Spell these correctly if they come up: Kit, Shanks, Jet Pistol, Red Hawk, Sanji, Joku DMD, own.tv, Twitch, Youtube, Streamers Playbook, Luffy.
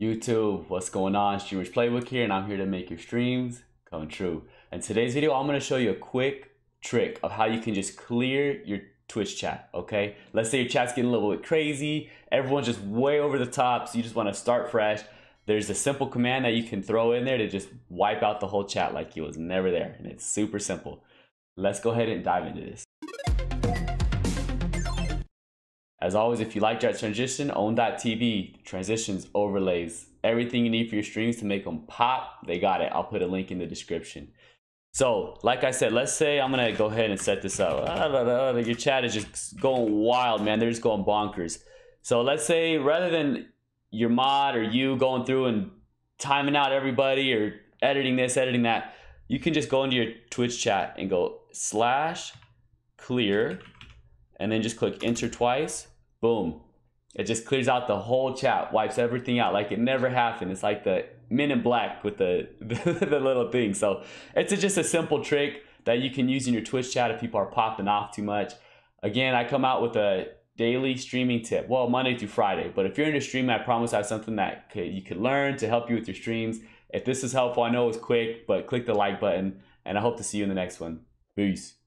YouTube, what's going on? Streamers Playbook here, and I'm here to make your streams come true. In today's video, I'm going to show you a quick trick of how you can just clear your Twitch chat, okay? Let's say your chat's getting a little bit crazy, everyone's just way over the top, so you just want to start fresh. There's a simple command that you can throw in there to just wipe out the whole chat like it was never there, and it's super simple. Let's go ahead and dive into this. As always, if you liked that transition, own.tv, transitions, overlays, everything you need for your streams to make them pop, they got it. I'll put a link in the description. So, like I said, let's say I'm going to go ahead and set this up. Your chat is just going wild, man. They're just going bonkers. So let's say rather than your mod or you going through and timing out everybody or editing this, editing that, you can just go into your Twitch chat and go /clear and then just click enter twice. Boom. It just clears out the whole chat, wipes everything out like it never happened. It's like the Men in Black with the little thing. So it's just a simple trick that you can use in your Twitch chat if people are popping off too much. Again, I come out with a daily streaming tip, well, Monday through Friday. But if you're in a stream, I promise I have something that you could learn to help you with your streams. If this is helpful, I know it's quick, but click the like button, and I hope to see you in the next one. Peace.